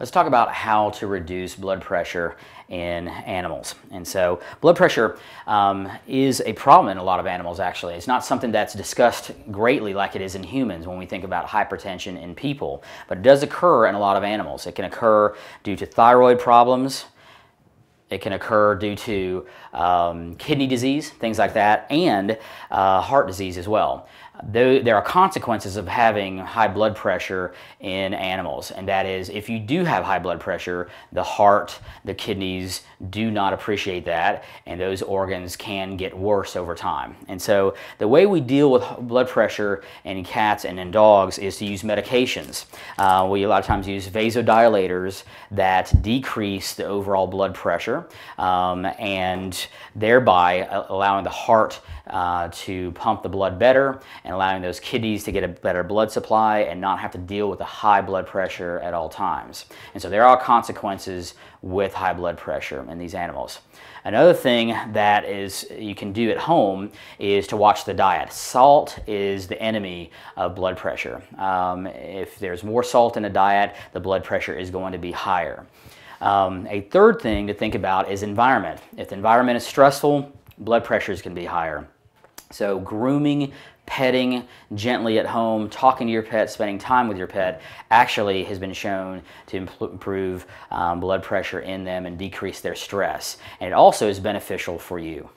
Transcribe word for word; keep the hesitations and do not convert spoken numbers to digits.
Let's talk about how to reduce blood pressure in animals. And so blood pressure um, is a problem in a lot of animals, actually. It's not something that's discussed greatly like it is in humans when we think about hypertension in people, but it does occur in a lot of animals. It can occur due to thyroid problems. It can occur due to um, kidney disease, things like that, and uh, heart disease as well. Though there are consequences of having high blood pressure in animals, and that is if you do have high blood pressure, the heart, the kidneys do not appreciate that, and those organs can get worse over time. And so the way we deal with blood pressure in cats and in dogs is to use medications. Uh, we a lot of times use vasodilators that decrease the overall blood pressure um, and thereby allowing the heart uh, to pump the blood better, and allowing those kidneys to get a better blood supply and not have to deal with the high blood pressure at all times. And so there are consequences with high blood pressure in these animals. Another thing that is you can do at home is to watch the diet. Salt is the enemy of blood pressure. Um, if there's more salt in a diet, the blood pressure is going to be higher. Um, a third thing to think about is environment. If the environment is stressful, blood pressure is going to be higher. So grooming, petting gently at home, talking to your pet, spending time with your pet actually has been shown to improve um, blood pressure in them and decrease their stress. And it also is beneficial for you.